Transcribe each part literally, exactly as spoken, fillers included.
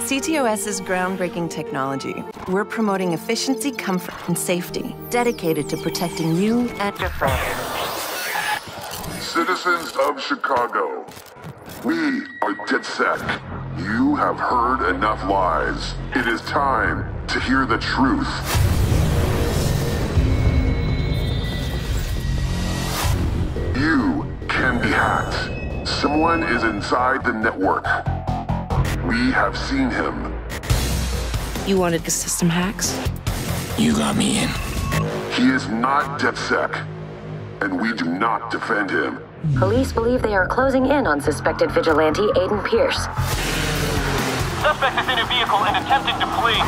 C T O S is groundbreaking technology. We're promoting efficiency, comfort, and safety, dedicated to protecting you and your family. Citizens of Chicago, we are DedSec. You have heard enough lies. It is time to hear the truth. You can be hacked. Someone is inside the network. We have seen him. You wanted the system hacks? You got me in. He is not DedSec, and we do not defend him. Police believe they are closing in on suspected vigilante Aiden Pierce. Suspect is in a vehicle and attempted to flee.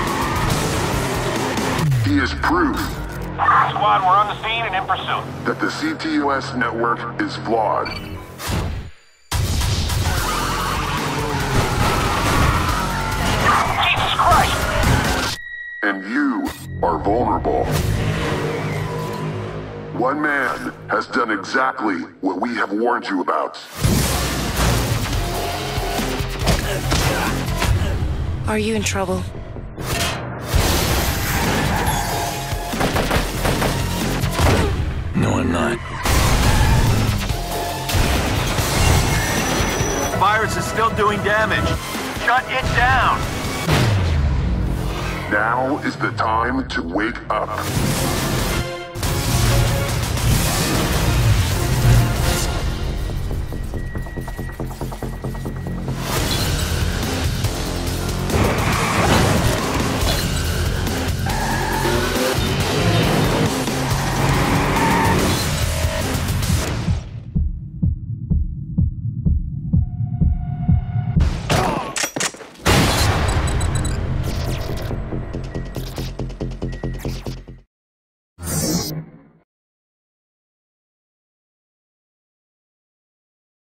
He is proof. Squad, we're on the scene and in pursuit. That the C T O S network is flawed. Jesus Christ! And you are vulnerable. One man has done exactly what we have warned you about. Are you in trouble? No, I'm not. The virus is still doing damage. Shut it down! Now is the time to wake up.